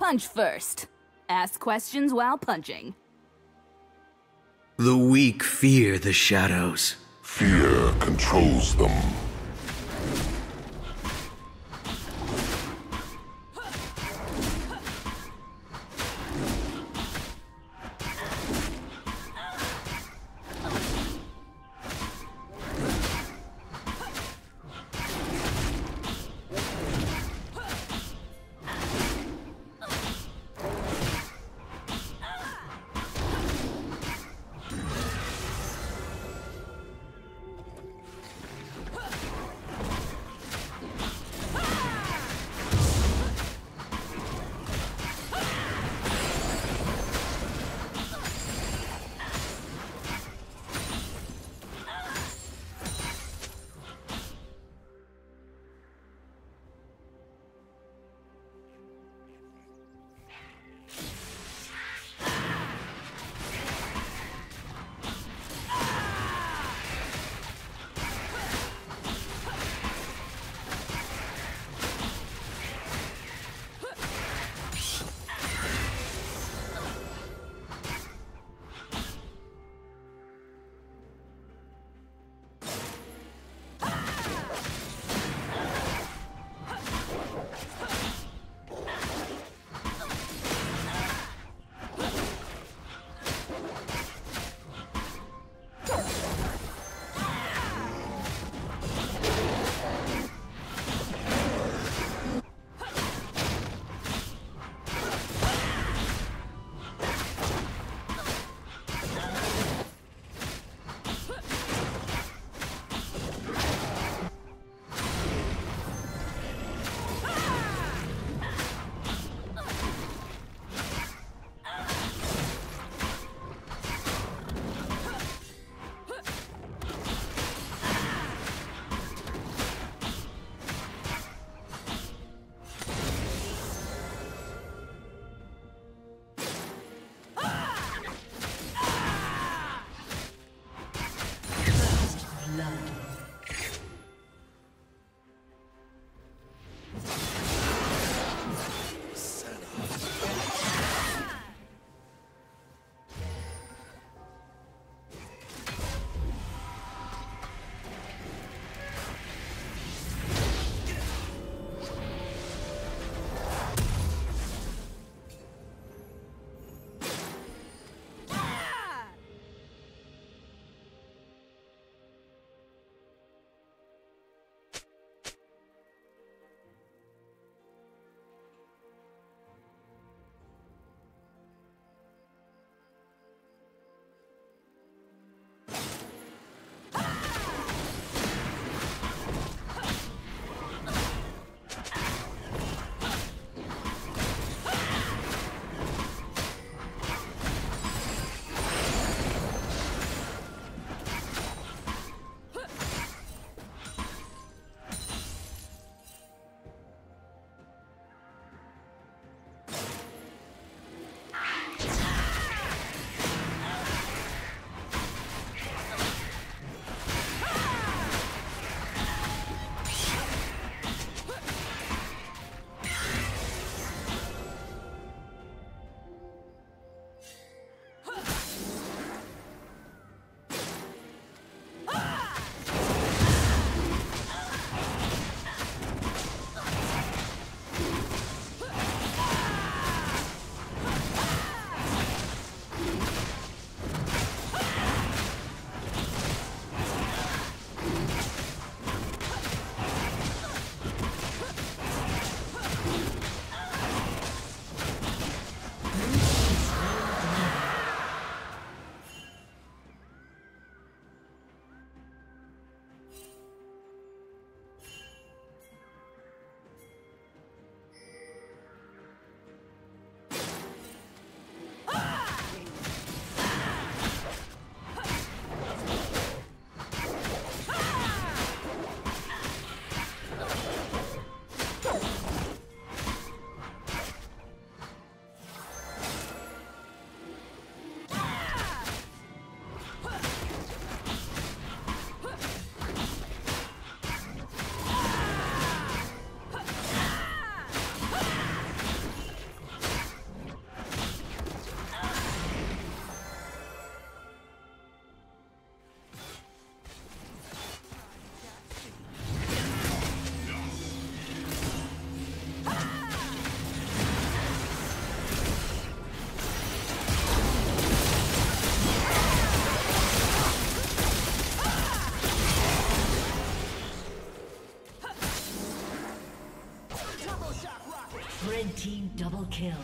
Punch first. Ask questions while punching. The weak fear the shadows. Fear controls them. team double kill.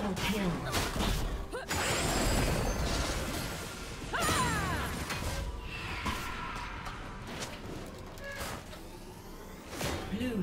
Double kill. Blue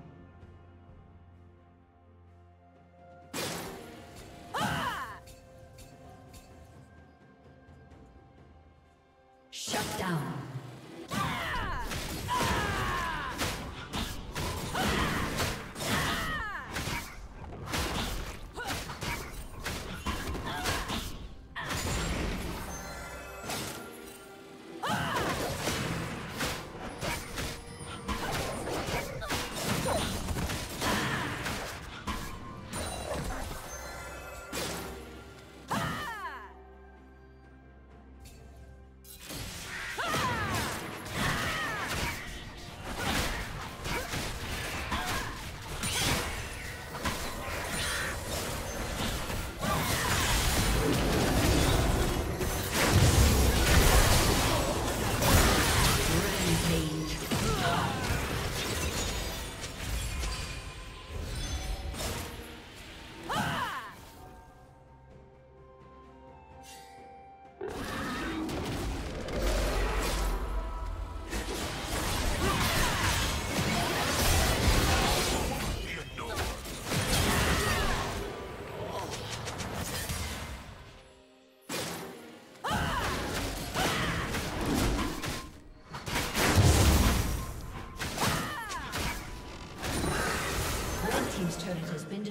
Shut down.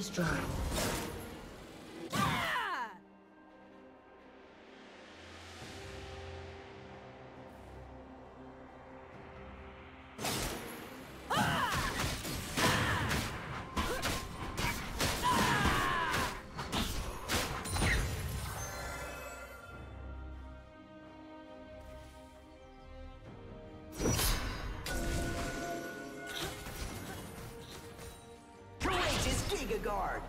Destroyed. Guard.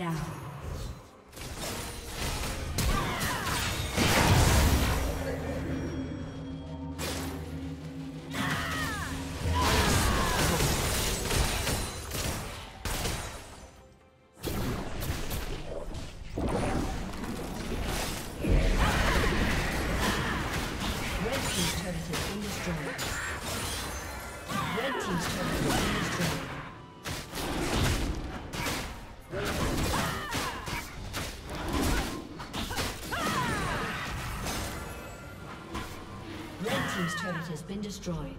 down. Has been destroyed.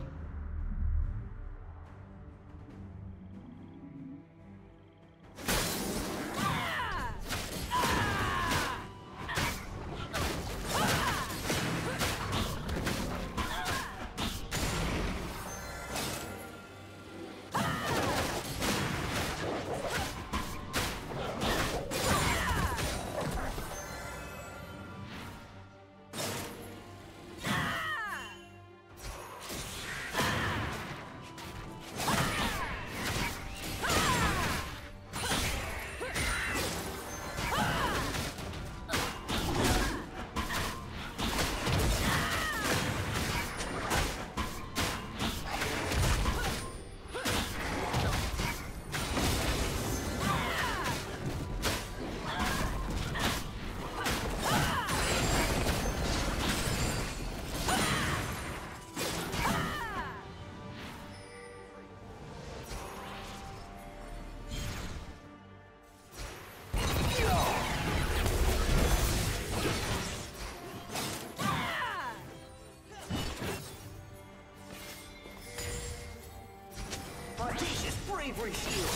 Bravery shield.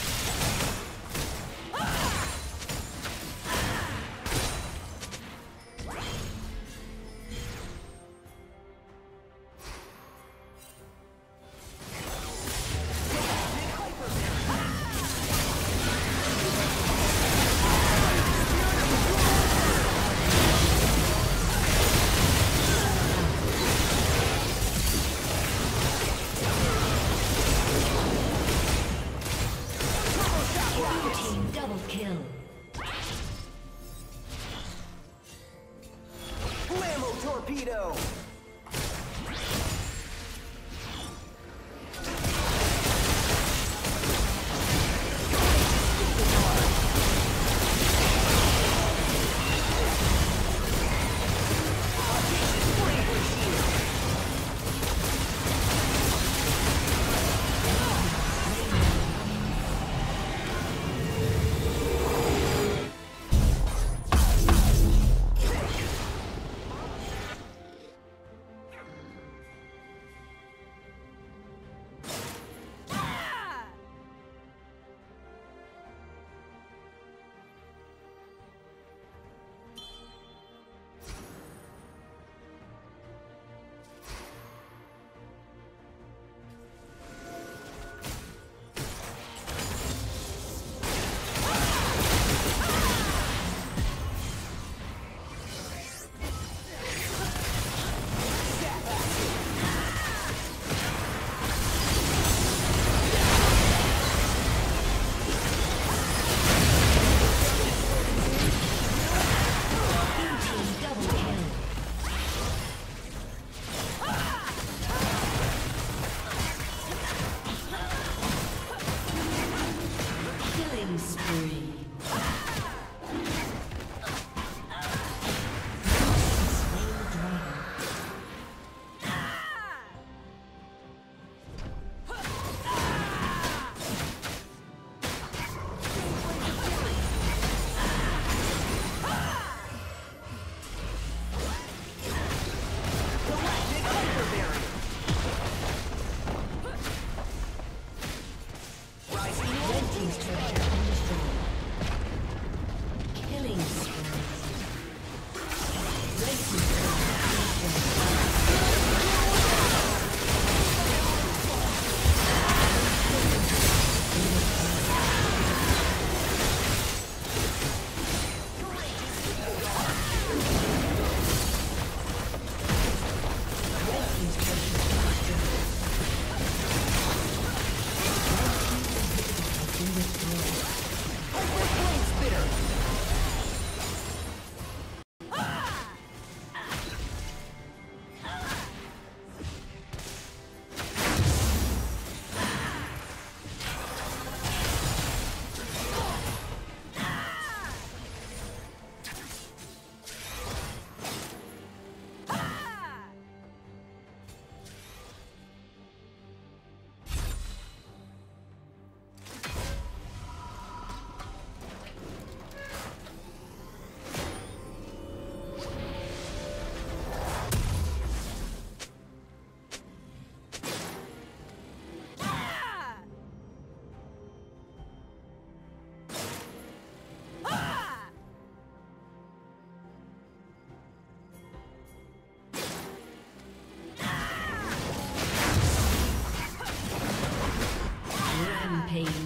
Rampage.